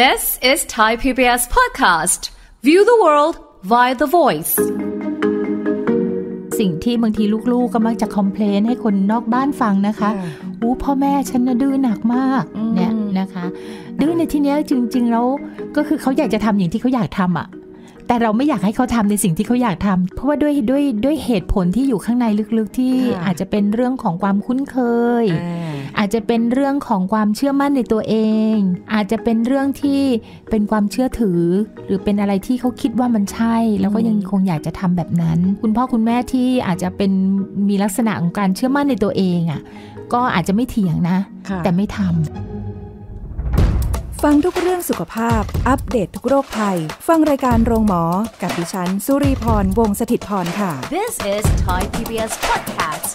This is Thai PBS Podcast. View the world via the voice. สิ่งที่บางทีลูกๆก็มักจะคอมเพลนให้คนนอกบ้านฟังนะคะพ่อแม่ฉันน่ะดื้อหนักมากเนี่ยนะคะดื้อในที่นี้จริงๆแล้วก็คือเขาอยากจะทำอย่างที่เขาอยากทำอ่ะแต่เราไม่อยากให้เขาทำในสิ่งที่เขาอยากทำเพราะว่าด้วยเหตุผลที่อยู่ข้างในลึกๆที่อาจจะเป็นเรื่องของความคุ้นเคยอาจจะเป็นเรื่องของความเชื่อมั่นในตัวเองอาจจะเป็นเรื่องที่เป็นความเชื่อถือหรือเป็นอะไรที่เขาคิดว่ามันใช่แล้วก็ยังคงอยากจะทำแบบนั้นคุณพ่อคุณแม่ที่อาจจะเป็นมีลักษณะของการเชื่อมั่นในตัวเองอ่ะก็อาจจะไม่เถียงนะแต่ไม่ทำฟังทุกเรื่องสุขภาพอัปเดต ทุกโรคภัยฟังรายการโรงหมอกับดิฉันสุรีพรวงศ์สถิตย์พรค่ะ This is Thai PBS Podcast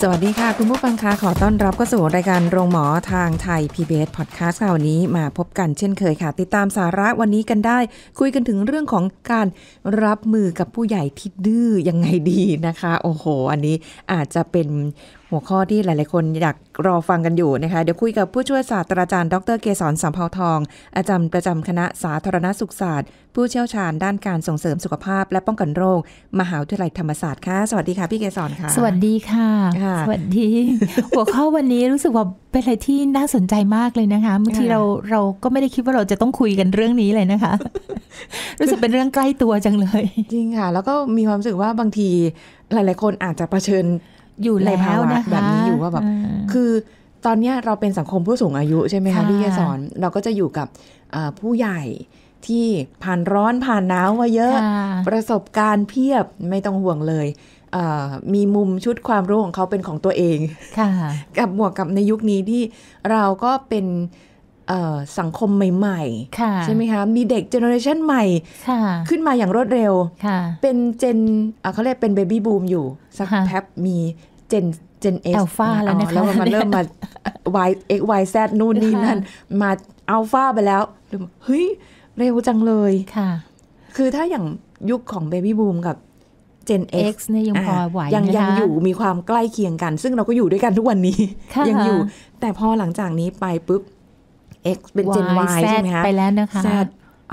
สวัสดีค่ะคุณผู้ฟังคะขอต้อนรับเข้าสู่รายการโรงหมอทางไทย PBS Podcast ค่ะวันนี้มาพบกันเช่นเคยค่ะติดตามสาระวันนี้กันได้คุยกันถึงเรื่องของการรับมือกับผู้ใหญ่ที่ดื้อยังไงดีนะคะโอ้โหอันนี้อาจจะเป็นหัวข้อที่หลายๆคนอยากรอฟังกันอยู่นะคะเดี๋ยวคุยกับผู้ช่วยศาสตราจารย์ดร.เกษร สัมเภาทองอาจารย์ประจำคณะสาธารณสุขศาสตร์ผู้เชี่ยวชาญด้านการส่งเสริมสุขภาพและป้องกันโรคมหาวิทยาลัยธรรมศาสตร์ค่ะสวัสดีค่ะพี่เกษรค่ะสวัสดีค่ะสวัสดี หัวข้อวันนี้รู้สึกว่าเป็นอะไรที่น่าสนใจมากเลยนะคะบางทีเราก็ไม่ได้คิดว่าเราจะต้องคุยกันเรื่องนี้เลยนะคะ รู้สึกเป็นเรื่องใกล้ตัวจังเลยจริงค่ะแล้วก็มีความรู้สึกว่าบางทีหลายๆคนอาจจะเผชิญอยู่ในภาวะแบบนี้อยู่ว่าแบบคือตอนนี้เราเป็นสังคมผู้สูงอายุใช่ไหมคะพี่เกษรเราก็จะอยู่กับผู้ใหญ่ที่ผ่านร้อนผ่านหนาวมาเยอะประสบการณ์เพียบไม่ต้องห่วงเลยมีมุมชุดความรู้ของเขาเป็นของตัวเองกับบวกกับในยุคนี้ที่เราก็เป็นสังคมใหม่ๆใช่ไหมคะมีเด็กเจเนอเรชันใหม่ขึ้นมาอย่างรวดเร็วเป็นเจนเขาเรียกเป็นเบบี้บูมอยู่สักแป๊บมีเจนเอลฟาแล้วนะคะแล้วมันเริ่มมา y x y z นู่นนี่นั่นมาอัลฟาไปแล้วเฮ้ยเร็วจังเลยค่ะคือถ้าอย่างยุคของเบบี้บูมกับเจน X เนี่ยยังพอไหวยังอยู่มีความใกล้เคียงกันซึ่งเราก็อยู่ด้วยกันทุกวันนี้ยังอยู่แต่พอหลังจากนี้ไปปุ๊บ X เป็นเจน Y ใช่ไหมคะไปแล้วนะคะ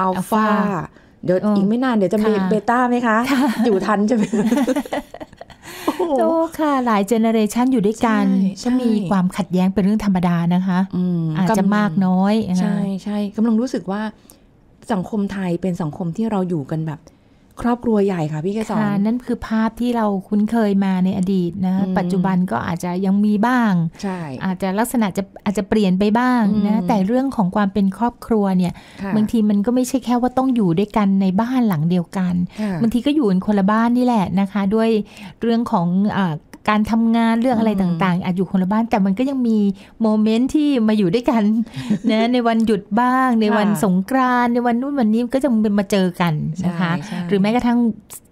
อัลฟาเดี๋ยวอีกไม่นานเดี๋ยวจะมีเบต้าไหมคะอยู่ทันจะเป็นโอ้ค่ะหลายเจเนอเรชันอยู่ด้วยกันก็มีความขัดแย้งเป็นเรื่องธรรมดานะคะอาจจะมากน้อยใช่ใช่กำลังรู้สึกว่าสังคมไทยเป็นสังคมที่เราอยู่กันแบบครอบครัวใหญ่ค่ะพี่เกษรนั่นคือภาพที่เราคุ้นเคยมาในอดีตนะปัจจุบันก็อาจจะยังมีบ้างอาจจะลักษณะจะอาจจะเปลี่ยนไปบ้างนะแต่เรื่องของความเป็นครอบครัวเนี่ยบางทีมันก็ไม่ใช่แค่ว่าต้องอยู่ด้วยกันในบ้านหลังเดียวกันบางทีก็อยู่คนละบ้านนี่แหละนะคะด้วยเรื่องของการทำงานเรื่องอะไรต่างๆอาจอยู่คนละบ้านแต่มันก็ยังมีโมเมนต์ที่มาอยู่ด้วยกันนะในวันหยุดบ้างในวันสงกรานต์ในวันนู้นวันนี้ก็จะมาเจอกันนะคะหรือแม้กระทั่ง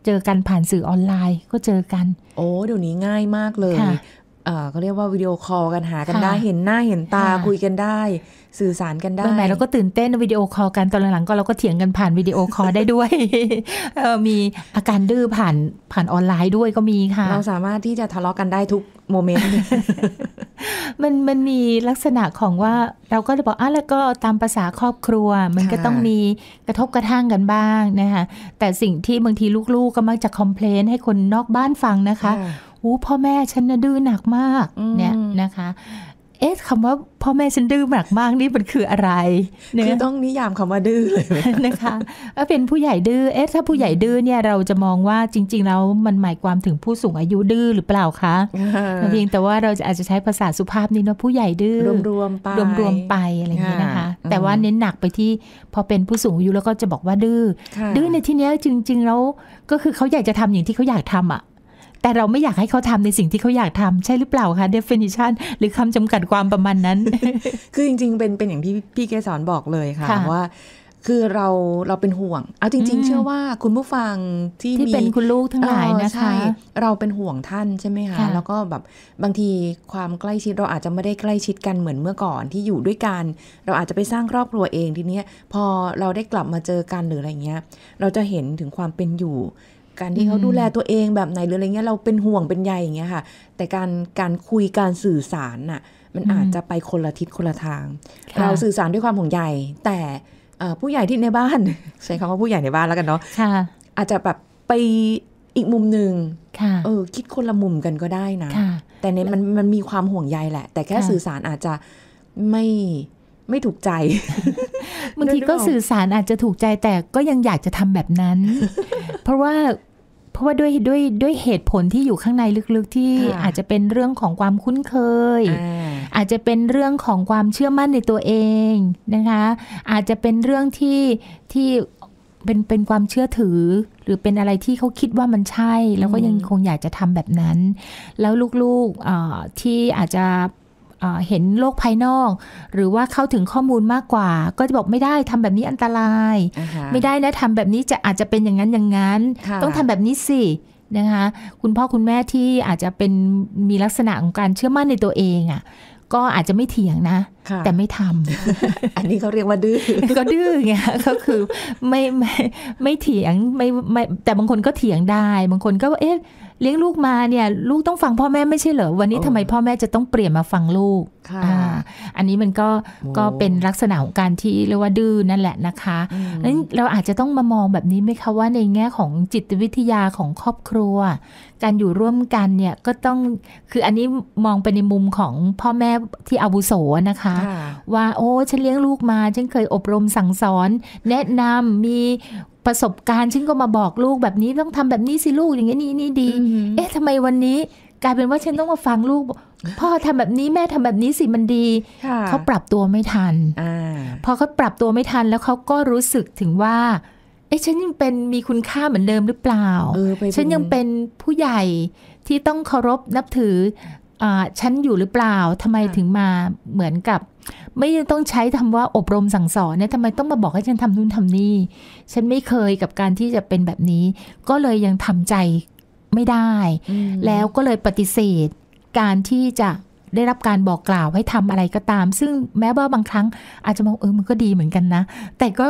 เจอกันผ่านสื่อออนไลน์ก็เจอกันโอ้เดี๋ยวนี้ง่ายมากเลยเขาเรียกว่าวิดีโอคอลกันหากันได้เห็นหน้าเห็นตาคุยกันได้สื่อสารกันได้แม่เราก็ตื่นเต้นวิดีโอคอลกันตอนหลังๆก็เราก็เถียงกันผ่านวิดีโอคอลได้ด้วยมีอาการดื้อผ่านออนไลน์ด้วยก็มีค่ะเราสามารถที่จะทะเลาะกันได้ทุกโมเมนต์มันมีลักษณะของว่าเราก็จะบอกอ่ะแล้วก็ตามภาษาครอบครัวมันก็ต้องมีกระทบกระทั่งกันบ้างนะคะแต่สิ่งที่บางทีลูกๆก็มักจะคอมเพลนให้คนนอกบ้านฟังนะคะพ่อแม่ฉันน่ะดื้อหนักมากเนี่ยนะคะเอ๊ะคำว่าพ่อแม่ฉันดื้อหนักมากนี่มันคืออะไรเนี่ยคือต้องนิยามคำว่าดื้อเลยนะคะเป็นผู้ใหญ่ดื้อเอ๊ะถ้าผู้ใหญ่ดื้อเนี่ยเราจะมองว่าจริงๆแล้วมันหมายความถึงผู้สูงอายุดื้อหรือเปล่าคะเพียงแต่ว่าเราอาจจะใช้ภาษาสุภาพนิดว่าผู้ใหญ่ดื้อรวมไปอะไรอย่างนี้นะคะแต่ว่าเน้นหนักไปที่พอเป็นผู้สูงอายุแล้วก็จะบอกว่าดื้อในที่นี้จริงๆแล้วก็คือเขาอยากจะทำอย่างที่เขาอยากทำอ่ะแต่เราไม่อยากให้เขาทำในสิ่งที่เขาอยากทำใช่หรือเปล่าคะ definition หรือคำจำกัดความประมาณนั้น คือจริงๆเป็นอย่างที่พี่เกษรบอกเลยค่ะว่าคือเราเป็นห่วงเอาจริงๆเชื่อว่าคุณผู้ฟังที่เป็นคุณลูกทั้งหลายนะคะเราเป็นห่วงท่านใช่ไหมคะแล้วก็แบบบางทีความใกล้ชิดเราอาจจะไม่ได้ใกล้ชิดกันเหมือนเมื่อก่อนที่อยู่ด้วยกันเราอาจจะไปสร้างครอบครัวเองทีนี้พอเราได้กลับมาเจอกันหรืออะไรเงี้ยเราจะเห็นถึงความเป็นอยู่การที่เขาดูแลตัวเองแบบไหนหรืออะไรเงี้ยเราเป็นห่วงเป็นใยอย่างเงี้ยค่ะแต่การคุยการสื่อสารน่ะ มันอาจจะไปคนละทิศคนละทางเราสื่อสารด้วยความห่วงใยแต่ผู้ใหญ่ที่ในบ้านใช้คำว่าผู้ใหญ่ในบ้านแล้วกันเนาะอาจจะแบบไปอีกมุมหนึ่งคิดคนละมุมกันก็ได้นะแต่เนี่ยมันมีความห่วงใยแหละแต่แค่สื่อสารอาจจะไม่ถูกใจบางทีก็สื่อสารอาจจะถูกใจแต่ก็ยังอยากจะทำแบบนั้นเพราะว่าด้วยเหตุผลที่อยู่ข้างในลึกๆที่อาจจะเป็นเรื่องของความคุ้นเคยอาจจะเป็นเรื่องของความเชื่อมั่นในตัวเองนะคะอาจจะเป็นเรื่องที่เป็นความเชื่อถือหรือเป็นอะไรที่เขาคิดว่ามันใช่แล้วก็ยังคงอยากจะทำแบบนั้นแล้วลูกๆที่อาจจะเห็นโลกภายนอกหรือว่าเข้าถึงข้อมูลมากกว่าก็จะบอกไม่ได้ทำแบบนี้อันตราย ไม่ได้นะทำแบบนี้จะอาจจะเป็นอย่างนั้นอย่างนั้น ต้องทำแบบนี้สินะคะคุณพ่อคุณแม่ที่อาจจะเป็นมีลักษณะของการเชื่อมั่นในตัวเองอ่ะก็อาจจะไม่เถียงนะแต่ไม่ทำอันนี้เขาเรียกว่าดื้อก็ดื้อไงก็คือไม่เถียงไม่แต่บางคนก็เถียงได้บางคนก็เอ๊ะเลี้ยงลูกมาเนี่ยลูกต้องฟังพ่อแม่ไม่ใช่เหรอวันนี้ทำไมพ่อแม่จะต้องเปลี่ยนมาฟังลูกอันนี้มันก็เป็นลักษณะของการที่เรียกว่าดื้อนั่นแหละนะคะนั้นเราอาจจะต้องมามองแบบนี้ไหมคะว่าในแง่ของจิตวิทยาของครอบครัวการอยู่ร่วมกันเนี่ยก็ต้องคืออันนี้มองไปในมุมของพ่อแม่ที่อาวุโสนะคะว่าโอ้ฉันเลี้ยงลูกมาฉันเคยอบรมสั่งสอนแนะนำมีประสบการณ์ฉันก็มาบอกลูกแบบนี้ต้องทำแบบนี้สิลูกอย่างนี้นี่ดีเอ๊ะทำไมวันนี้กลายเป็นว่าฉันต้องมาฟังลูกพ่อทำแบบนี้แม่ทำแบบนี้สิมันดีเขาปรับตัวไม่ทันพอเขาปรับตัวไม่ทันแล้วเขาก็รู้สึกถึงว่าเอ๊ะฉันยังเป็นมีคุณค่าเหมือนเดิมหรือเปล่าฉันยังเป็นผู้ใหญ่ที่ต้องเคารพนับถือฉันอยู่หรือเปล่าทำไมถึงมาเหมือนกับไม่ต้องใช้คำว่าอบรมสั่งสอนเนี่ยทำไมต้องมาบอกให้ฉันทำนู่นทำนี่ฉันไม่เคยกับการที่จะเป็นแบบนี้ก็เลยยังทำใจไม่ได้แล้วก็เลยปฏิเสธการที่จะได้รับการบอกกล่าวให้ทำอะไรก็ตามซึ่งแม้ว่าบางครั้งอาจจะมองมันก็ดีเหมือนกันนะแต่ก็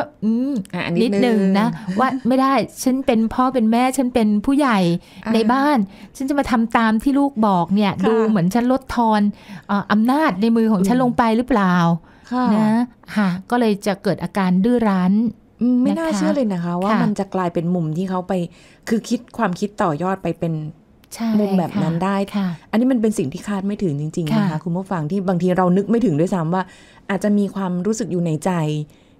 นิดนึงนะว่าไม่ได้ฉันเป็นพ่อเป็นแม่ฉันเป็นผู้ใหญ่ในบ้านฉันจะมาทำตามที่ลูกบอกเนี่ยดูเหมือนฉันลดทอนอำนาจในมือของฉันลงไปหรือเปล่านะค่ะก็เลยจะเกิดอาการดื้อรั้นไม่น่าเชื่อเลยนะคะว่ามันจะกลายเป็นมุมที่เขาไปคือคิดความคิดต่อยอดไปเป็นมุมแบบนั้นได้ค่ะอันนี้มันเป็นสิ่งที่คาดไม่ถึงจริงๆนะคะคุณผู้ฟังที่บางทีเรานึกไม่ถึงด้วยซ้ำว่าอาจจะมีความรู้สึกอยู่ในใจ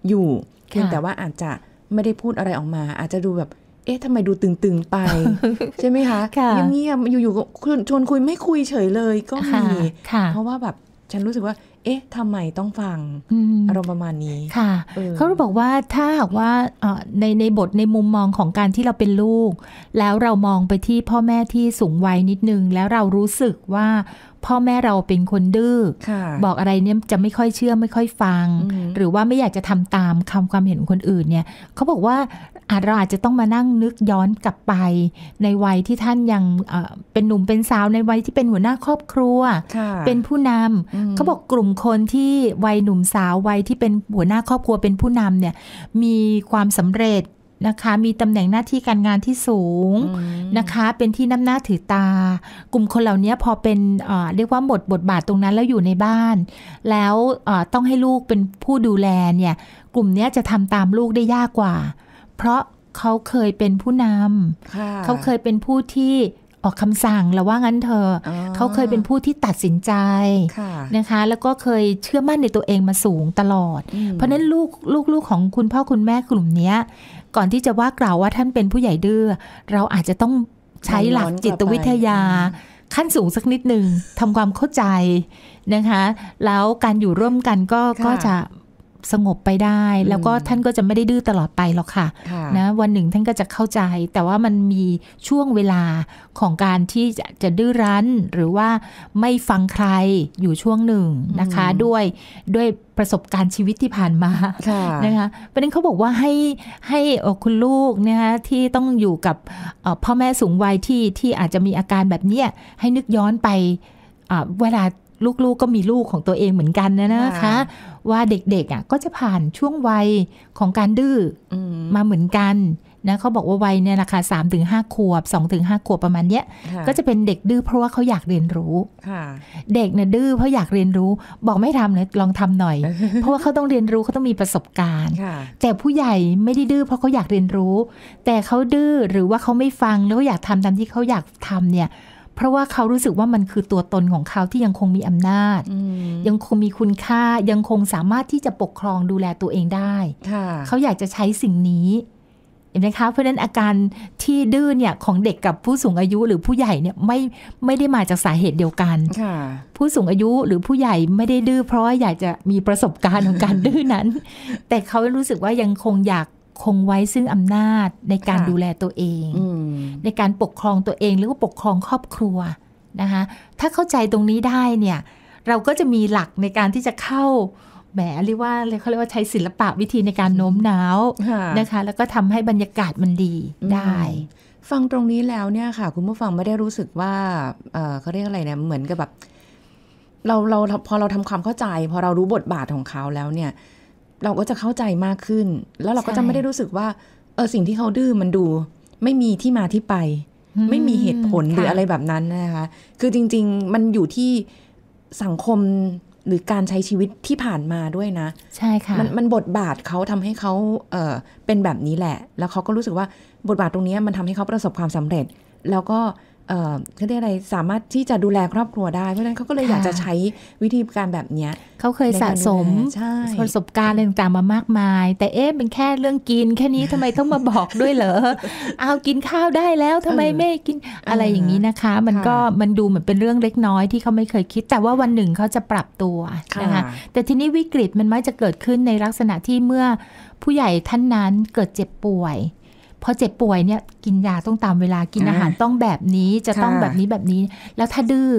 อยู่เพียงแต่ว่าอาจจะไม่ได้พูดอะไรออกมาอาจจะดูแบบเอ๊ะทำไมดูตึงๆไปใช่ไหมคะเงียบๆอยู่ๆชวนคุยไม่คุยเฉยเลยก็มีเพราะว่าแบบฉันรู้สึกว่าเอ๊ะทำไมต้องฟังอารมณ์ประมาณนี้ค่ะเขาบอกว่าถ้าหากว่าในบทในมุมมองของการที่เราเป็นลูกแล้วเรามองไปที่พ่อแม่ที่สูงวัยนิดนึงแล้วเรารู้สึกว่าพ่อแม่เราเป็นคนดื้อบอกอะไรเนี่ยจะไม่ค่อยเชื่อไม่ค่อยฟังหรือว่าไม่อยากจะทำตามคำความเห็นคนอื่นเนี่ยเขาบอกว่าเราอาจจะต้องมานั่งนึกย้อนกลับไปในวัยที่ท่านยังเป็นหนุ่มเป็นสาวในวัยที่เป็นหัวหน้าครอบครัวเป็นผู้นำเขาบอกกลุ่มคนที่วัยหนุ่มสาววัยที่เป็นหัวหน้าครอบครัวเป็นผู้นำเนี่ยมีความสำเร็จนะคะมีตำแหน่งหน้าที่การงานที่สูงนะคะเป็นที่นับหน้าถือตากลุ่มคนเหล่านี้พอเป็นเรียกว่าหมดบทบาทตรงนั้นแล้วอยู่ในบ้านแล้วต้องให้ลูกเป็นผู้ดูแลเนี่ยกลุ่มนี้จะทำตามลูกได้ยากกว่าเพราะเขาเคยเป็นผู้นำเขาเคยเป็นผู้ที่ออกคำสั่งแล้วว่างั้นเธอเขาเคยเป็นผู้ที่ตัดสินใจนะคะแล้วก็เคยเชื่อมั่นในตัวเองมาสูงตลอดเพราะนั้นลูกของคุณพ่อคุณแม่กลุ่มนี้ก่อนที่จะว่ากล่าวว่าท่านเป็นผู้ใหญ่ดื้อเราอาจจะต้องใช้หลักจิตวิทยาขั้นสูงสักนิดหนึ่งทำความเข้าใจนะคะแล้วการอยู่ร่วมกันก็จะสงบไปได้แล้วก็ท่านก็จะไม่ได้ดื้อตลอดไปหรอกค่ะนะวันหนึ่งท่านก็จะเข้าใจแต่ว่ามันมีช่วงเวลาของการที่จะดื้อรั้นหรือว่าไม่ฟังใครอยู่ช่วงหนึ่งนะคะด้วยประสบการณ์ชีวิตที่ผ่านมานะคะประเด็นเขาบอกว่าให้คุณลูกนะคะที่ต้องอยู่กับพ่อแม่สูงวัยที่อาจจะมีอาการแบบนี้ให้นึกย้อนไปเวลาลูกๆก็มีลูกของตัวเองเหมือนกันนะคะว่าเด็กๆก็จะผ่านช่วงวัยของการดื้อมาเหมือนกัน นะเขาบอกว่าวัยเนี่ยนะคะ3 ถึง 5 ขวบ2 ถึง 5 ขวบประมาณเนี้ยก็จะเป็นเด็กดื้อเพราะว่าเขาอยากเรียนรู้เด็กเนี่ยดื้อเพราะอยากเรียนรู้บอกไม่ทำเลยลองทำหน่อยเพราะว่าเขาต้องเรียนรู้เขาต้องมีประสบการณ์แต่ผู้ใหญ่ไม่ได้ดื้อเพราะเขาอยากเรียนรู้แต่เขาดื้อหรือว่าเขาไม่ฟังแล้วอยากทำตามที่เขาอยากทำเนี่ยเพราะว่าเขารู้สึกว่ามันคือตัวตนของเขาที่ยังคงมีอำนาจยังคงมีคุณค่ายังคงสามารถที่จะปกครองดูแลตัวเองได้เขาอยากจะใช้สิ่งนี้เห็นไหมคะเพราะฉะนั้นอาการที่ดื้อเนี่ยของเด็กกับผู้สูงอายุหรือผู้ใหญ่เนี่ยไม่ได้มาจากสาเหตุเดียวกันผู้สูงอายุหรือผู้ใหญ่ไม่ได้ดื้อเพราะอยากจะมีประสบการณ์ของการดื้อนั้นแต่เขารู้สึกว่ายังคงอยากคงไว้ซึ่งอำนาจในการดูแลตัวเองในการปกครองตัวเองหรือว่าปกครองครอบครัวนะคะถ้าเข้าใจตรงนี้ได้เนี่ยเราก็จะมีหลักในการที่จะเข้าแหมเรียกว่าเขาเรียกว่าใช้ศิลปะวิธีในการโน้มน้าวนะคะแล้วก็ทำให้บรรยากาศมันดีได้ฟังตรงนี้แล้วเนี่ยค่ะคุณผู้ฟังไม่ได้รู้สึกว่าเขาเรียกอะไรเนี่ยเหมือนกับแบบเราพอเราทำความเข้าใจพอเรารู้บทบาทของเขาแล้วเนี่ยเราก็จะเข้าใจมากขึ้นแล้วเราก็จะไม่ได้รู้สึกว่าสิ่งที่เขาดื้อมันดูไม่มีที่มาที่ไปไม่มีเหตุผลหรืออะไรแบบนั้นนะคะคือจริงๆมันอยู่ที่สังคมหรือการใช้ชีวิตที่ผ่านมาด้วยนะใช่ค่ะมันบทบาทเขาทำให้เขาเป็นแบบนี้แหละแล้วเขาก็รู้สึกว่าบทบาทตรงนี้มันทำให้เขาประสบความสำเร็จแล้วก็เขาเรียกอะไรสามารถที่จะดูแลครอบครัวได้เพราะฉะนั้นเขาก็เลยอยากจะใช้วิธีการแบบนี้เขาเคยสะสมประสบการณ์ต่างๆมามากมายแต่เอ๊ะเป็นแค่เรื่องกินแค่นี้ทำไมต้องมาบอกด้วยเหรอเอากินข้าวได้แล้วทำไมไม่กินอะไรอย่างนี้นะคะมันดูเหมือนเป็นเรื่องเล็กน้อยที่เขาไม่เคยคิดแต่ว่าวันหนึ่งเขาจะปรับตัวนะคะแต่ทีนี้วิกฤตมันมักจะเกิดขึ้นในลักษณะที่เมื่อผู้ใหญ่ท่านนั้นเกิดเจ็บป่วยพอเจ็บป่วยเนี่ยกินยาต้องตามเวลากินอาหารต้องแบบนี้จะต้องแบบนี้แบบนี้แล้วถ้าดื้อ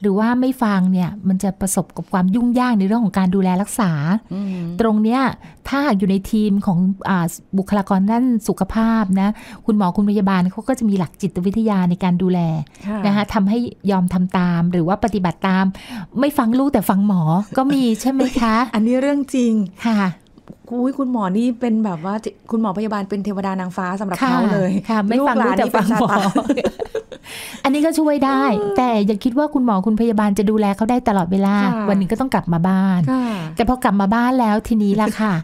หรือว่าไม่ฟังเนี่ยมันจะประสบกับความยุ่งยากในเรื่องของการดูแลรักษาตรงเนี้ยถ้าอยู่ในทีมของบุคลากรด้านสุขภาพนะคุณหมอคุณพยาบาลเขาก็จะมีหลักจิตวิทยาในการดูแลนะคะทำให้ยอมทำตามหรือว่าปฏิบัติตามไม่ฟังลูกแต่ฟังหมอก็มีใช่ไหมคะอันนี้เรื่องจริงค่ะคุณหมอนี่เป็นแบบว่าคุณหมอพยาบาลเป็นเทวดานางฟ้าสำหรับเขาเลยค่ะไม่ฟังรู้แต่ฟังหมออันนี้ก็ช่วยได้แต่อย่าคิดว่าคุณหมอคุณพยาบาลจะดูแลเขาได้ตลอดเวลาวันหนึ่งก็ต้องกลับมาบ้านแต่พอกลับมาบ้านแล้วทีนี้ล่ะค่ะ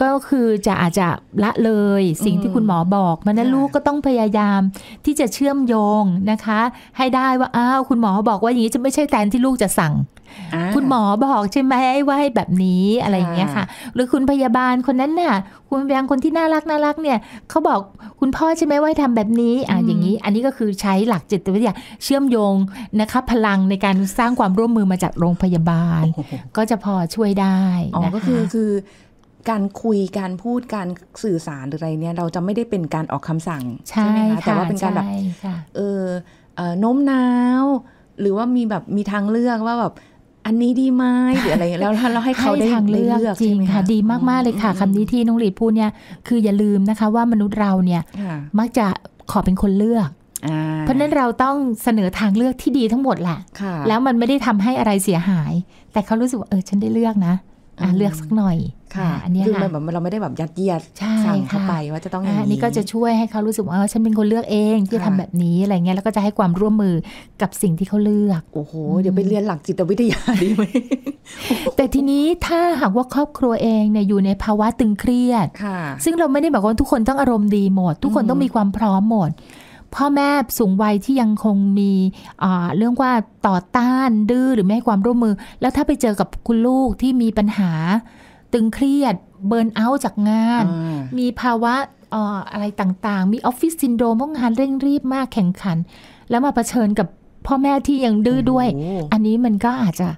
ก็คือจะอาจจะละเลยสิ่งที่คุณหมอบอกมันนั้นลูกก็ต้องพยายามที่จะเชื่อมโยงนะคะให้ได้ว่าอ้าวคุณหมอบอกว่าอย่างนี้จะไม่ใช่แทนที่ลูกจะสั่งคุณหมอบอกใช่ไหมว่าให้แบบนี้อะไรอย่างเงี้ยค่ะหรือคุณพยาบาลคนนั้นน่ะคุณพยาบาลคนที่น่ารักน่ารักเนี่ยเขาบอกคุณพ่อใช่ไหมว่าให้ทำแบบนี้อย่างนี้อันนี้ก็คือใช้หลักจิตวิทยาเชื่อมโยงนะคะพลังในการสร้างความร่วมมือมาจากโรงพยาบาลก็จะพอช่วยได้นะคะก็คือการคุยการพูดการสื่อสารหรืออะไรเนี่ยเราจะไม่ได้เป็นการออกคำสั่งใช่ไหมคะแต่ว่าเป็นการแบบโน้มน้าวหรือว่ามีแบบมีทางเลือกว่าแบบอันนี้ดีไหมหรืออะไรแล้วเราให้เขาได้ทางเลือกจริงค่ะดีมากๆเลยค่ะคำนี้ที่น้องหลีพูดเนี่ยคืออย่าลืมนะคะว่ามนุษย์เราเนี่ยมักจะขอเป็นคนเลือกเพราะนั้นเราต้องเสนอทางเลือกที่ดีทั้งหมดแหละแล้วมันไม่ได้ทำให้อะไรเสียหายแต่เขารู้สึกว่าฉันได้เลือกนะเลือกสักหน่อยค่ะอันนี้คือแบบเราไม่ได้แบบยัดเยียดสั่งเข้าไปว่าจะต้องอย่างนี้อันนี้ก็จะช่วยให้เขารู้สึกว่าฉันเป็นคนเลือกเองที่ทำแบบนี้อะไรเงี้ยแล้วก็จะให้ความร่วมมือกับสิ่งที่เขาเลือกโอ้โหเดี๋ยวไปเรียนหลักจิตวิทยาดีไหมแต่ทีนี้ถ้าหากว่าครอบครัวเองเนี่ยอยู่ในภาวะตึงเครียดซึ่งเราไม่ได้บอกว่าทุกคนต้องอารมณ์ดีหมดทุกคนต้องมีความพร้อมหมดพ่อแม่สูงวัยที่ยังคงมีเรื่องว่าต่อต้านดื้อหรือไม่ให้ความร่วมมือแล้วถ้าไปเจอกับคุณลูกที่มีปัญหาตึงเครียดเบิร์นเอาท์จากงานมีภาวะอะไรต่างๆมีออฟฟิศซินโดรมเพราะงานเร่งรีบมากแข่งขันแล้วมาเผชิญกับพ่อแม่ที่ยังดื้อด้วยอันนี้มันก็อาจจะ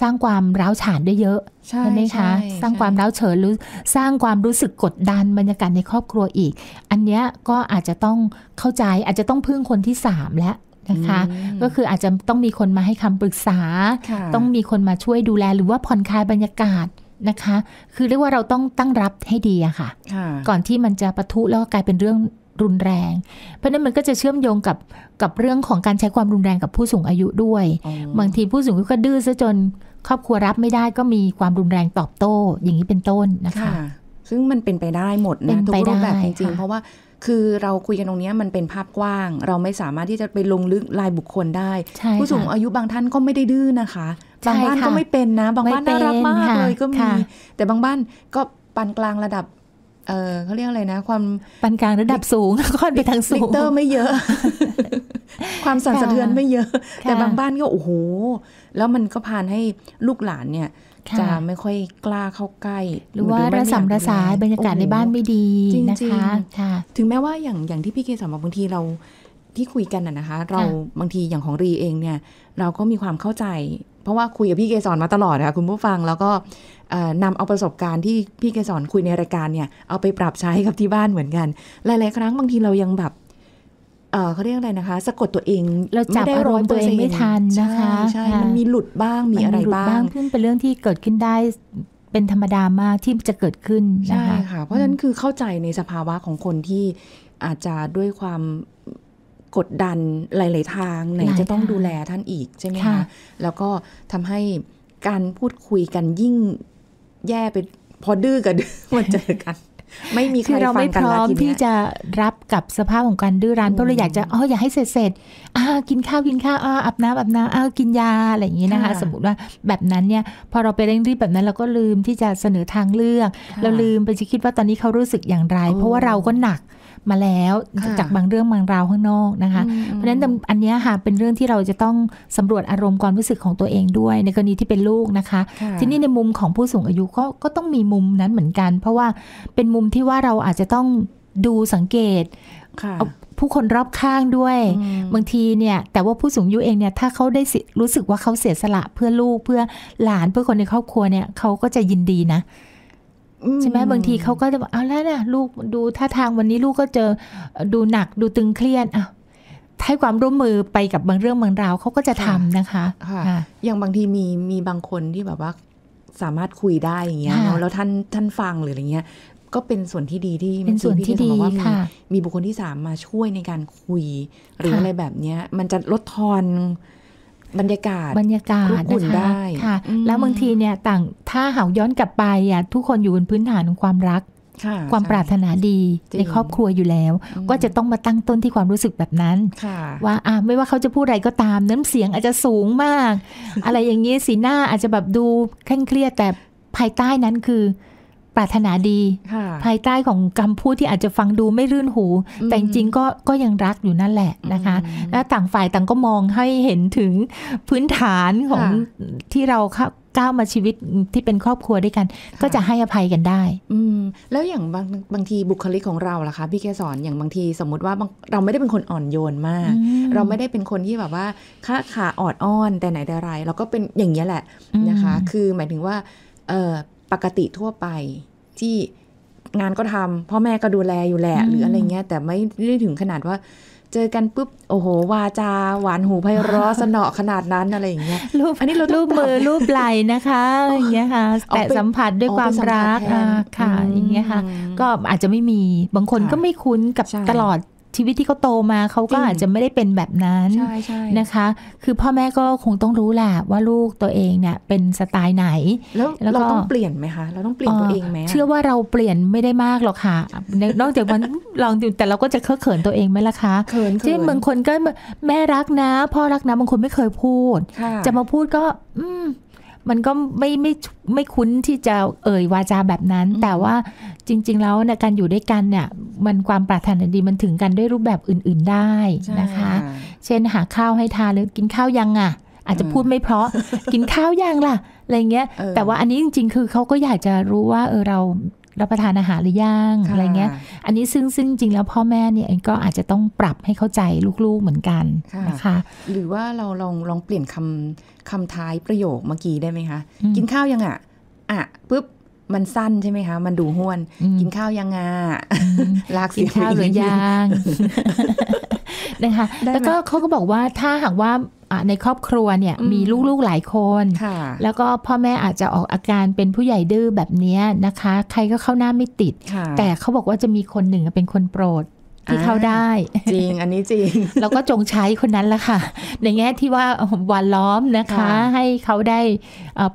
สร้างความร้าวฉานได้เยอะใช่ไหมคะสร้างความร้าวเฉยหรือสร้างความรู้สึกกดดันบรรยากาศในครอบครัวอีกอันเนี้ยก็อาจจะต้องเข้าใจอาจจะต้องพึ่งคนที่3แล้วนะคะก็คืออาจจะต้องมีคนมาให้คำปรึกษาต้องมีคนมาช่วยดูแลหรือว่าผ่อนคลายบรรยากาศนะคะคือเรียกว่าเราต้องตั้งรับให้ดีอะค่ะก่อนที่มันจะปะทุแล้วก็กลายเป็นเรื่องรุนแรงเพราะนั้นมันก็จะเชื่อมโยงกับเรื่องของการใช้ความรุนแรงกับผู้สูงอายุด้วยบางทีผู้สูงอายุก็ดื้อซะจนครอบครัวรับไม่ได้ก็มีความรุนแรงตอบโต้อย่างนี้เป็นต้นนะคะ ซึ่งมันเป็นไปได้หมดนะทุกรูปแบบจริงๆเพราะว่าคือเราคุยกันตรงนี้มันเป็นภาพกว้างเราไม่สามารถที่จะไปลงลึกรายบุคคลได้ผู้สูงอายุบางท่านก็ไม่ได้ดื้อนะคะบางบ้านก็ไม่เป็นนะบางบ้านน่ารักมากเลยก็มีแต่บางบ้านก็ปานกลางระดับเขาเรียกอะไรนะความปานกลางระดับสูงค่อนไปทางสูงมิเตอร์ไม่เยอะความสั่นสะเทือนไม่เยอะแต่บางบ้านก็โอ้โหแล้วมันก็พาให้ลูกหลานเนี่ยจะไม่ค่อยกล้าเข้าใกล้หรือว่าระส่ำระสายบรรยากาศในบ้านไม่ดีนะคะถึงแม้ว่าอย่างที่พี่เกศบอกบางทีเราที่คุยกันนะคะเราบางทีอย่างของรีเองเนี่ยเราก็มีความเข้าใจเพราะว่าคุยกับพี่เกศมาตลอดค่ะคุณผู้ฟังแล้วก็นำเอาประสบการณ์ที่พี่เกศคุยในรายการเนี่ยเอาไปปรับใช้กับที่บ้านเหมือนกันหลายๆครั้งบางทีเรายังแบบเขาเรียกอะไรนะคะสะกดตัวเองเราจับอารมณ์ตัวเองไม่ทันนะคะใช่มันมีหลุดบ้างมีอะไรบ้างซึ่งเป็นเรื่องที่เกิดขึ้นได้เป็นธรรมดามากที่จะเกิดขึ้นใช่ค่ะเพราะฉะนั้นคือเข้าใจในสภาวะของคนที่อาจจะด้วยความกดดันหลายๆทางไหนจะต้องดูแลท่านอีกใช่ไหมคะแล้วก็ทำให้การพูดคุยกันยิ่งแย่ไปพอดื้อกับดื้อมันเจอกันไม่มีใครฟังกันแล้วทีนี้ที่จะรับกับสภาพของการดื้อรั้นเพราะเราอยากจะอยากให้เสร็จกินข้าวอาบน้ำกินยาอะไรอย่างนี้นะคะสมมติว่าแบบนั้นเนี่ยพอเราไปเร่งรีบแบบนั้นเราก็ลืมที่จะเสนอทางเลือกเราลืมไปคิดว่าตอนนี้เขารู้สึกอย่างไรเพราะว่าเราก็หนักมาแล้วจากบางเรื่องบางราวข้างนอกนะคะเพราะฉะนั้นอันนี้ค่ะเป็นเรื่องที่เราจะต้องสำรวจอารมณ์ความรู้สึกของตัวเองด้วยในกรณีที่เป็นลูกนะคะทีนี้ในมุมของผู้สูงอายุก็ต้องมีมุมนั้นเหมือนกันเพราะว่าเป็นมุมที่ว่าเราอาจจะต้องดูสังเกตผู้คนรอบข้างด้วยบางทีเนี่ยแต่ว่าผู้สูงอายุเองเนี่ยถ้าเขาได้รู้สึกว่าเขาเสียสละเพื่อลูกเพื่อหลานเพื่อคนในครอบครัวเนี่ยเขาก็จะยินดีนะใช่ไหมบางทีเขาก็จะบอกเอาแล้วนะลูกดูท่าทางวันนี้ลูกก็เจอดูหนักดูตึงเครียดให้ความร่วมมือไปกับบางเรื่องบางราวเขาก็จะทำนะคะอย่างบางทีมีบางคนที่แบบว่าสามารถคุยได้อย่างเงี้ยแล้วท่านฟังหรืออะไรเงี้ยก็เป็นส่วนที่ดีที่เป็นส่วนที่ดีว่ามีบุคคลที่สามมาช่วยในการคุยหรืออะไรแบบเนี้ยมันจะลดทอนบรรยากาศนะคะได้ค่ะแล้วบางทีเนี่ยต่างถ้าหาย้อนกลับไปทุกคนอยู่บนพื้นฐานของความรักความปรารถนาดีในครอบครัวอยู่แล้วก็จะต้องมาตั้งต้นที่ความรู้สึกแบบนั้นว่าไม่ว่าเขาจะพูดอะไรก็ตามน้ำเสียงอาจจะสูงมากอะไรอย่างนี้สีหน้าอาจจะแบบดูเคร่งเครียดแต่ภายใต้นั้นคือปรารถนาดีภายใต้ของคำพูดที่อาจจะฟังดูไม่รื่นหูแต่จริงๆก็ยังรักอยู่นั่นแหละนะคะและต่างฝ่ายต่างก็มองให้เห็นถึงพื้นฐานของที่เราก้าวมาชีวิตที่เป็นครอบครัวด้วยกันก็จะให้อภัยกันได้แล้วอย่างบางทีบุคลิกของเราล่ะคะพี่แกสอนอย่างบางทีสมมติว่าเราไม่ได้เป็นคนอ่อนโยนมากเราไม่ได้เป็นคนที่แบบว่าขาอ่อนอ้อนแต่ไหนแต่ไรเราก็เป็นอย่างนี้แหละนะคะคือหมายถึงว่าปกติทั่วไปที่งานก็ทำพ่อแม่ก็ดูแลอยู่แหละหรืออะไรเงี้ยแต่ไม่ได้ถึงขนาดว่าเจอกันปุ๊บโอ้โหวาจาหวานหูไพเราะสนอขนาดนั้นอะไรอย่างเงี้ยอันนี้รูปมือรูปไหล่นะคะอย่างเงี้ยค่ะแต่สัมผัสด้วยความรักค่ะอย่างเงี้ยค่ะก็อาจจะไม่มีบางคนก็ไม่คุ้นกับตลอดชีวิตที่เขาโตมาเขาก็อาจจะไม่ได้เป็นแบบนั้นนะคะคือพ่อแม่ก็คงต้องรู้แหละว่าลูกตัวเองเนี่ยเป็นสไตล์ไหนแล้วเราต้องเปลี่ยนไหมคะเราต้องเปลี่ยนตัวเองไหมเชื่อว่าเราเปลี่ยนไม่ได้มากหรอกค่ะนอกจากวันลองดูแต่เราก็จะเคอะเขินตัวเองไหมล่ะคะเช่นบางคนก็แม่รักนะพ่อรักนะบางคนไม่เคยพูดจะมาพูดก็มันก็ไม่คุ้นที่จะเอ่ยวาจาแบบนั้นแต่ว่าจริงๆแล้วในการอยู่ด้วยกันเนี่ยมันความปรารถนาดีมันถึงกันด้วยรูปแบบอื่นๆได้นะคะเช่นหาข้าวให้ทานหรือกินข้าวยังอาจจะพูดไม่เพราะกินข้าวยังล่ะอะไรเงี้ยแต่ว่าอันนี้จริงๆคือเขาก็อยากจะรู้ว่าเรารับประทานอาหารหรือยังอะไรเงี้ยอันนี้ซึ่งจริงแล้วพ่อแม่เนี่ยก็อาจจะต้องปรับให้เข้าใจลูกๆเหมือนกันนะคะหรือว่าเราลองเปลี่ยนคำท้ายประโยคเมื่อกี้ได้ไหมคะกินข้าวยังปุ๊บมันสั้นใช่ไหมคะมันดูห้วนกินข้าวยังลากเสียงข้าวหรือยังนะคะแล้วก็เขาก็บอกว่าถ้าหากว่าในครอบครัวเนี่ยมีลูกๆหลายคนแล้วก็พ่อแม่อาจจะออกอาการเป็นผู้ใหญ่ดื้อแบบนี้นะคะใครก็เข้าหน้าไม่ติดแต่เขาบอกว่าจะมีคนหนึ่งเป็นคนโปรด ที่เข้าได้จริงอันนี้จริงแล้วก็จงใช้คนนั้นละค่ะในแง่ที่ว่าหวานล้อมนะคะให้เขาได้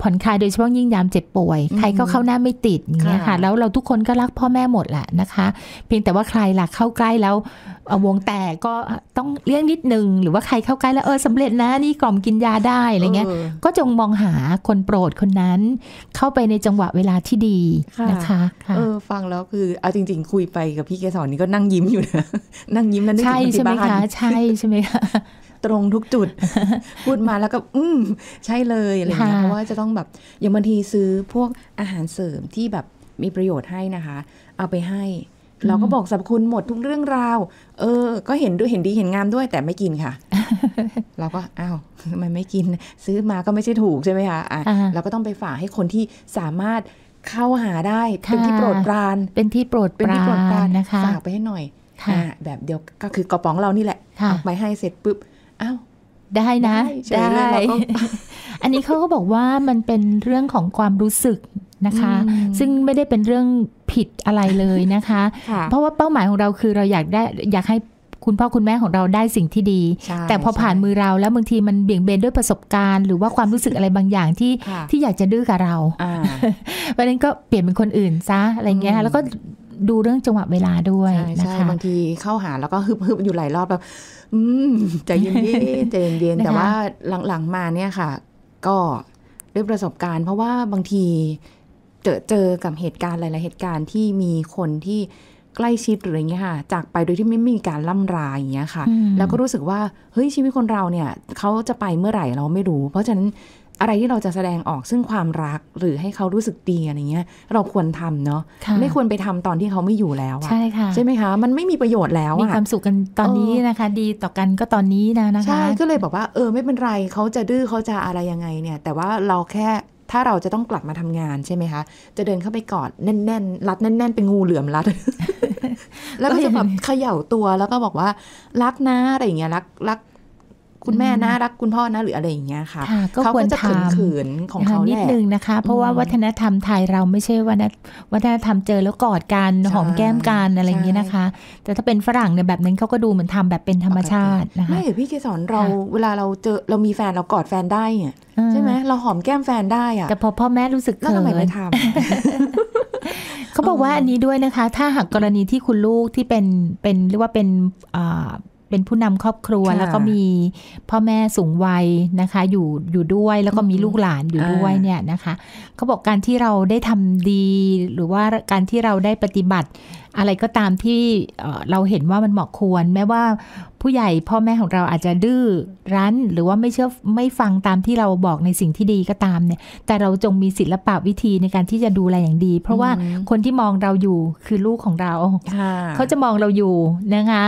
ผ่อนคลายโดยเฉพาะยิ่งยามเจ็บป่วยใครก็เข้าหน้าไม่ติดอย่างเงี้ยค่ะแล้วเราทุกคนก็รักพ่อแม่หมดแหละนะคะเพียงแต่ว่าใครล่ะเข้าใกล้แล้ววงแตกก็ต้องเลี่ยงนิดนึงหรือว่าใครเข้าใกล้แล้วสำเร็จนะนี่กล่อมกินยาได้อะไรเงี้ยก็จงมองหาคนโปรดคนนั้นเข้าไปในจังหวะเวลาที่ดีนะคะฟังแล้วคือเอาจริงๆคุยไปกับพี่เกษรนี่ก็นั่งยิ้มอยู่นะนั่งยิ้มแล้วนึกถึงที่บ้านใช่ใช่ไหมคะตรงทุกจุดพูดมาแล้วก็ใช่เลยอะไรเงี้ยเพราะว่าจะต้องแบบอย่างบางทีซื้อพวกอาหารเสริมที่แบบมีประโยชน์ให้นะคะเอาไปให้เราก็บอกสรรพคุณหมดทุกเรื่องราวก็เห็นด้วยเห็นดีเห็นงามด้วยแต่ไม่กินค่ะ เราก็อ้าวมันไม่กินซื้อมาก็ไม่ใช่ถูกใช่ไหมคะเราก็ต้องไปฝากให้คนที่สามารถเข้าหาได้เป็นที่โปรดปรานเป็นที่โปรดปรานนะคะฝากไปให้หน่อยแบบเดียวก็คือกระป๋องเรานี่แหละเอาไปให้เสร็จปุ๊บอ้าวได้นะได้อันนี้เขาก็บอกว่ามันเป็นเรื่องของความรู้สึกนะคะซึ่งไม่ได้เป็นเรื่องผิดอะไรเลยนะคะเพราะว่าเป้าหมายของเราคือเราอยากให้คุณพ่อคุณแม่ของเราได้สิ่งที่ดีแต่พอผ่านมือเราแล้วบางทีมันเบี่ยงเบนด้วยประสบการณ์หรือว่าความรู้สึกอะไรบางอย่างที่อยากจะดื้อกับเราเพราะฉะนั้นก็เปลี่ยนเป็นคนอื่นซะอะไรเงี้ยแล้วก็ดูเรื่องจังหวะเวลาด้วยนะคะบางทีเข้าหาแล้วก็ฮึบอยู่หลายรอบแบบใจเย็นๆใจเย็นๆแต่ว่าหลังๆมาเนี่ยค่ะก็ด้วยประสบการณ์เพราะว่าบางทีเจอกับเหตุการณ์หลายๆเหตุการณ์ที่มีคนที่ใกล้ชิดหรืออย่างเงี้ยค่ะจากไปโดยที่ไม่มีการล่ำลาอย่างเงี้ยค่ะแล้วก็รู้สึกว่าเฮ้ยชีวิตคนเราเนี่ยเขาจะไปเมื่อไหร่เราไม่รู้เพราะฉะนั้นอะไรที่เราจะแสดงออกซึ่งความรักหรือให้เขารู้สึกดีอะไรเงี้ยเราควรทำเนาะไม่ควรไปทำตอนที่เขาไม่อยู่แล้วใช่ค่ะใช่ไหมคะมันไม่มีประโยชน์แล้วมีความสุขกันตอนนี้นะคะดีต่อกันก็ตอนนี้นะคะใช่ก็เลยบอกว่าไม่เป็นไรเขาจะดื้อเขาจะอะไรยังไงเนี่ยแต่ว่าเราแค่ถ้าเราจะต้องกลับมาทำงานใช่ไหมคะจะเดินเข้าไปกอดแน่นๆรัดแน่นๆเป็นงูเหลือมรัด แล้วก็จะแบบเขย่าตัวแล้วก็บอกว่ารักนะอะไรอย่างเงี้ยรักคุณแม่นะรักคุณพ่อนะหรืออะไรอย่างเงี้ยค่ะเขาก็จะเขินๆของเขานิดนึงนะคะเพราะว่าวัฒนธรรมไทยเราไม่ใช่วัฒนธรรมเจอแล้วกอดกันหอมแก้มกันอะไรอย่างเงี้ยนะคะแต่ถ้าเป็นฝรั่งเนี่ยแบบนั้นเขาก็ดูเหมือนทำแบบเป็นธรรมชาตินะคะไม่พี่เกษรเราเวลาเราเจอเรามีแฟนเรากอดแฟนได้เนี่ยใช่ไหมเราหอมแก้มแฟนได้อะแต่พอพ่อแม่รู้สึกเขินแล้วทำไมไม่ทำ เขาบอกว่าอันนี้ด้วยนะคะถ้าหากกรณีที่คุณลูกที่เป็นเรียกว่าเป็นผู้นำครอบครัวแล้วก็มีพ่อแม่สูงวัยนะคะอยู่ด้วยแล้วก็มีลูกหลานอยู่ด้วยเนี่ยนะคะเขาบอกการที่เราได้ทำดีหรือว่าการที่เราได้ปฏิบัติอะไรก็ตามที่เราเห็นว่ามันเหมาะควรแม้ว่าผู้ใหญ่พ่อแม่ของเราอาจจะดื้อรั้นหรือว่าไม่เชื่อไม่ฟังตามที่เราบอกในสิ่งที่ดีก็ตามเนี่ยแต่เราจงมีศิลปะวิธีในการที่จะดูแลอย่างดีเพราะว่าคนที่มองเราอยู่คือลูกของเราเขาจะมองเราอยู่นะคะ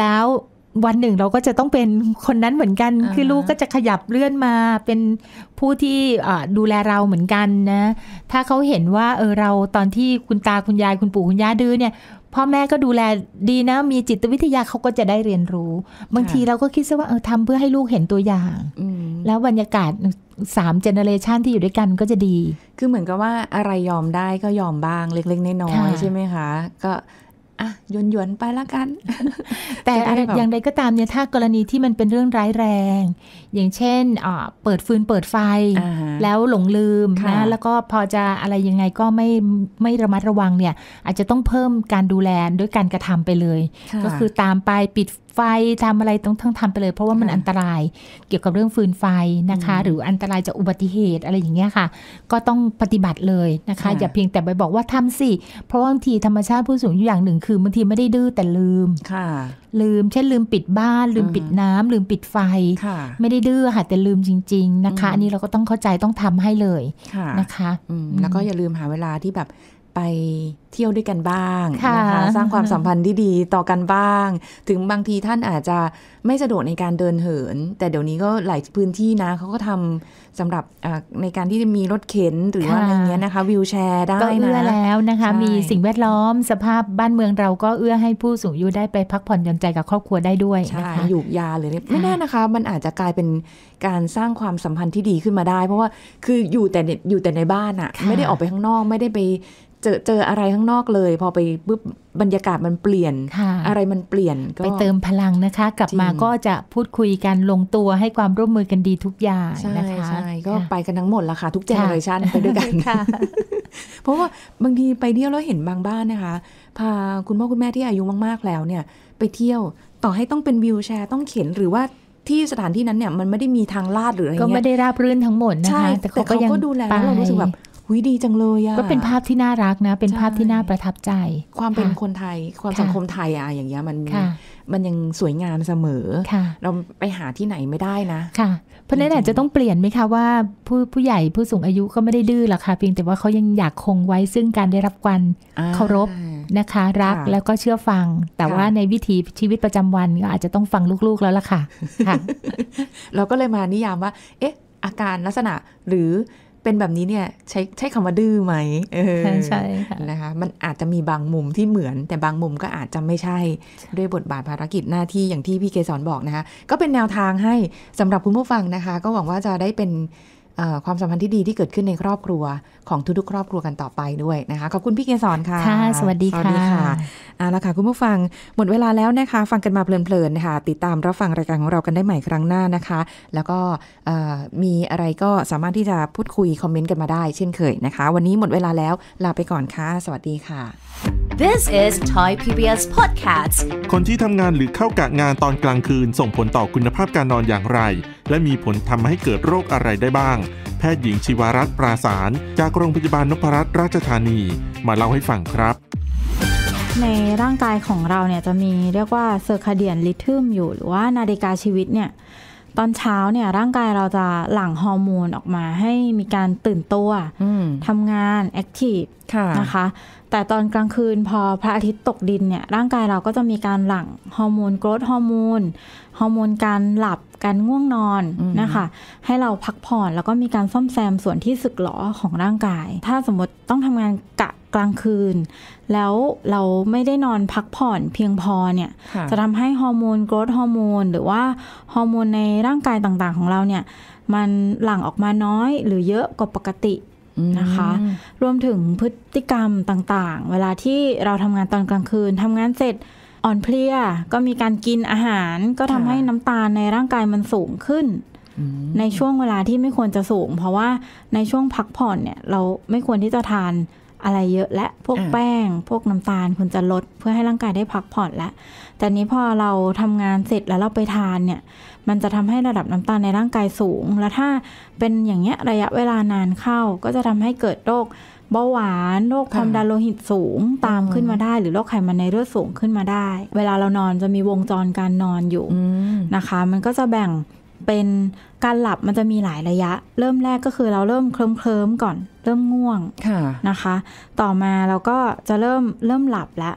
แล้ววันหนึ่งเราก็จะต้องเป็นคนนั้นเหมือนกันคือลูกก็จะขยับเลื่อนมาเป็นผู้ที่ดูแลเราเหมือนกันนะถ้าเขาเห็นว่าเราตอนที่คุณตาคุณยายคุณปู่คุณย่าดื้อเนี่ยพ่อแม่ก็ดูแลดีนะมีจิตวิทยาเขาก็จะได้เรียนรู้บางทีเราก็คิดซะว่าทำเพื่อให้ลูกเห็นตัวอย่างแล้วบรรยากาศ3 เจเนเรชันที่อยู่ด้วยกันก็จะดีคือเหมือนกับว่าอะไรยอมได้ก็ยอมบ้างเล็กๆน้อยๆใช่ไหมคะก็หยวนไปละกันแต่อย่างใดก็ตามเนี่ยถ้ากรณีที่มันเป็นเรื่องร้ายแรงอย่างเช่นเปิดฟืนเปิดไฟแล้วหลงลืมนะแล้วก็พอจะอะไรยังไงก็ไม่ระมัดระวังเนี่ยอาจจะต้องเพิ่มการดูแลด้วยการกระทำไปเลยก็คือตามไปปิดไฟทำอะไรต้องทำไปเลยเพราะว่ามันอันตรายเกี่ยวกับเรื่องฟืนไฟนะคะหรืออันตรายจากอุบัติเหตุอะไรอย่างเงี้ยค่ะก็ต้องปฏิบัติเลยนะคะอย่าเพียงแต่ไปบอกว่าทำสิเพราะบางทีธรรมชาติผู้สูงอายุอย่างหนึ่งคือบางทีไม่ได้ดื้อแต่ลืมเช่นลืมปิดบ้านลืมปิดน้ำลืมปิดไฟไม่ได้ดื้อค่ะแต่ลืมจริงๆนะคะอันนี้เราก็ต้องเข้าใจต้องทำให้เลยนะคะแล้วก็อย่าลืมหาเวลาที่แบบไปเที่ยวด้วยกันบ้างนะคะสร้างความสัมพันธ์ที่ดีต่อกันบ้างถึงบางทีท่านอาจจะไม่สะดวกในการเดินเหินแต่เดี๋ยวนี้ก็หลายพื้นที่นะเขาก็ทำสำหรับในการที่มีรถเข็นหรือว่าอะไรเงี้ยนะคะวิวแชร์ได้ก็เอื้อแล้วนะคะมีสิ่งแวดล้อมสภาพบ้านเมืองเราก็เอื้อให้ผู้สูงอายุได้ไปพักผ่อนหย่อนใจกับครอบครัวได้ด้วยนะคะหยุกยาเลยไม่แน่นะคะมันอาจจะกลายเป็นการสร้างความสัมพันธ์ที่ดีขึ้นมาได้เพราะว่าคืออยู่แต่ในบ้านอะไม่ได้ออกไปข้างนอกไม่ได้ไป เจออะไรข้างนอกเลยพอไปปุ๊บบรรยากาศมันเปลี่ยนอะไรมันเปลี่ยนก็ไปเติมพลังนะคะกลับมาก็จะพูดคุยกันลงตัวให้ความร่วมมือกันดีทุกอย่างนะคะก็ไปกันทั้งหมดละค่ะทุกเจเนอเรชันไปด้วยกันเพราะว่าบางทีไปเที่ยวแล้วเห็นบางบ้านนะคะพาคุณพ่อคุณแม่ที่อายุมากๆแล้วเนี่ยไปเที่ยวต่อให้ต้องเป็นวีลแชร์ต้องเข็นหรือว่าที่สถานที่นั้นเนี่ยมันไม่ได้มีทางลาดหรืออะไรเงี้ยก็ไม่ได้ราบรื่นทั้งหมดนะคะแต่เขาก็ดูแลเรารู้สึกแบบวิดีจังเลยอะก็เป็นภาพที่น่ารักนะเป็นภาพที่น่าประทับใจความเป็นคนไทยความสังคมไทยอะอย่างเงี้ยมันยังสวยงามเสมอเราไปหาที่ไหนไม่ได้นะค่ะเพราะนั้นอาจจะต้องเปลี่ยนไหมคะว่าผู้ใหญ่ผู้สูงอายุก็ไม่ได้ดื้อหรอกค่ะเพียงแต่ว่าเขายังอยากคงไว้ซึ่งการได้รับการเคารพนะคะรักแล้วก็เชื่อฟังแต่ว่าในวิถีชีวิตประจำวันก็อาจจะต้องฟังลูกๆแล้วล่ะค่ะเราก็เลยมานิยามว่าเอ๊ะอาการลักษณะหรือเป็นแบบนี้เนี่ยใช้คำว่าดื้อไหมใช่ค่ะนะคะมันอาจจะมีบางมุมที่เหมือนแต่บางมุมก็อาจจะไม่ใช่ด้วยบทบาทภารกิจหน้าที่อย่างที่พี่เกศรบอกนะคะก็เป็นแนวทางให้สำหรับคุณผู้ฟังนะคะก็หวังว่าจะได้เป็นความสัมพันธ์ที่ดีที่เกิดขึ้นในครอบครัวของทุกๆครอบครัวกันต่อไปด้วยนะคะขอบคุณพี่เกศรค่ะสวัสดีค่ะเอาละค่ะคุณผู้ฟังหมดเวลาแล้วนะคะฟังกันมาเพลินๆนะคะติดตามรับฟังรายการของเรากันได้ใหม่ครั้งหน้านะคะแล้วก็มีอะไรก็สามารถที่จะพูดคุยคอมเมนต์กันมาได้เช่นเคยนะคะวันนี้หมดเวลาแล้วลาไปก่อนค่ะสวัสดีค่ะ This is Thai PBS Podcast คนที่ทำงานหรือเข้ากะงานตอนกลางคืนส่งผลต่อคุณภาพการนอนอย่างไรและมีผลทำให้เกิดโรคอะไรได้บ้างแพทย์หญิงชิวารัตน์ปราสารจากโรงพยาบาลนพรัตน์ราชธานีมาเล่าให้ฟังครับในร่างกายของเราเนี่ยจะมีเรียกว่าเซอร์คาเดียนริทึมอยู่หรือว่านาฬิกาชีวิตเนี่ยตอนเช้าเนี่ยร่างกายเราจะหลั่งฮอร์โมนออกมาให้มีการตื่นตัวทำงานแอคทีฟนะคะแต่ตอนกลางคืนพอพระอาทิตย์ตกดินเนี่ยร่างกายเราก็จะมีการหลั่งฮอร์โมนโกรทฮอร์โมนการหลับการง่วงนอนนะคะให้เราพักผ่อนแล้วก็มีการซ่อมแซมส่วนที่สึกหรอของร่างกายถ้าสมมติต้องทำงานกะกลางคืนแล้วเราไม่ได้นอนพักผ่อนเพียงพอเนี่ยจะทำให้ฮอร์โมนโกรทฮอร์โมนหรือว่าฮอร์โมนในร่างกายต่างๆของเราเนี่ยมันหลั่งออกมาน้อยหรือเยอะกว่าปกตินะคะรวมถึงพฤติกรรมต่างๆเวลาที่เราทำงานตอนกลางคืนทำงานเสร็จอ่อนเพลียก็มีการกินอาหารก็ทำให้น้ำตาลในร่างกายมันสูงขึ้นในช่วงเวลาที่ไม่ควรจะสูงเพราะว่าในช่วงพักผ่อนเนี่ยเราไม่ควรที่จะทานอะไรเยอะและพวกแป้งพวกน้ำตาลควรจะลดเพื่อให้ร่างกายได้พักผ่อนและแต่นี้พอเราทำงานเสร็จแล้วเราไปทานเนี่ยมันจะทำให้ระดับน้ำตาลในร่างกายสูงและถ้าเป็นอย่างเงี้ยระยะเวลานานเข้าก็จะทำให้เกิดโรคเบาหวานโรคความดันโลหิตสูงตามขึ้นมาได้หรือโรคไขมันในเลือดสูงขึ้นมาได้เวลาเรานอนจะมีวงจรการนอนอยู่นะคะมันก็จะแบ่งเป็นการหลับมันจะมีหลายระยะเริ่มแรกก็คือเราเริ่มเคลิ้มก่อนเริ่มง่วงนะคะต่อมาเราก็จะเริ่มหลับแล้ว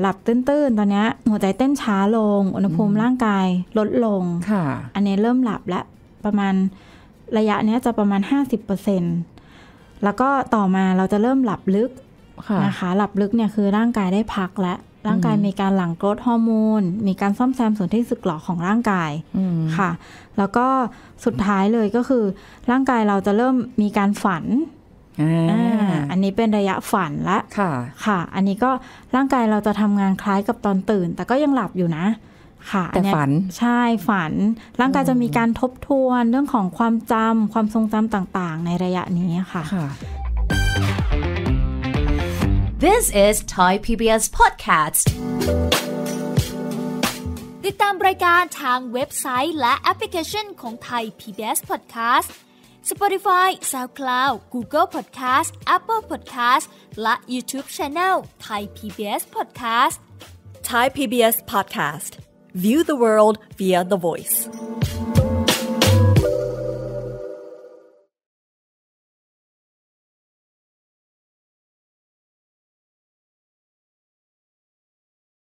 หลับตื้นๆตอนนี้หัวใจเต้นช้าลงอุณหภูมิร่างกายลดลงอันนี้เริ่มหลับแล้วประมาณระยะนี้จะประมาณ 50% แล้วก็ต่อมาเราจะเริ่มหลับลึกนะคะหลับลึกเนี่ยคือร่างกายได้พักแล้วร่างกายมีการหลั่งโกรทฮอร์โมนมีการซ่อมแซมส่วนที่สึกหรอของร่างกายค่ะแล้วก็สุดท้ายเลยก็คือร่างกายเราจะเริ่มมีการฝันอันนี้เป็นระยะฝันละค่ะอันนี้ก็ร่างกายเราจะทำงานคล้ายกับตอนตื่นแต่ก็ยังหลับอยู่นะค่ะแต่ฝันใช่ฝันร่างกายจะมีการทบทวนเรื่องของความจำความทรงจำต่างๆในระยะนี้ค่ะThis is Thai PBS Podcast ติดตามรายการทางเว็บไซต์และแอปพลิเคชันของ Thai PBS Podcast Spotify, SoundCloud, Google Podcast, Apple Podcast และ YouTube Channel Thai PBS Podcast Thai PBS Podcast View the world via the voice